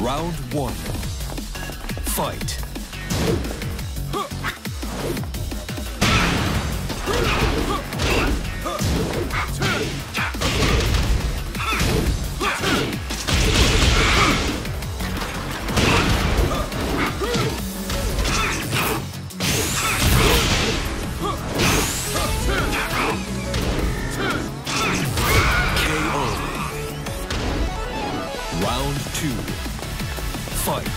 Round one. Fight. Round two. Fight.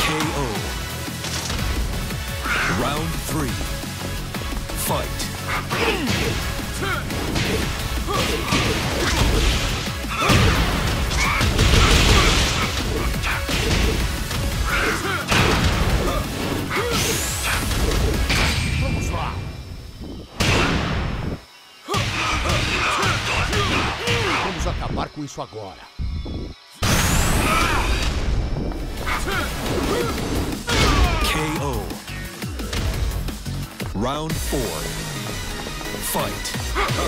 KO. Round three. Fight. Vamos lá. Vamos acabar com isso agora. KO. Round 4. Fight. KO.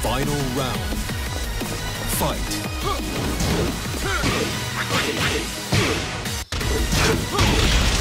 Final round. Fight.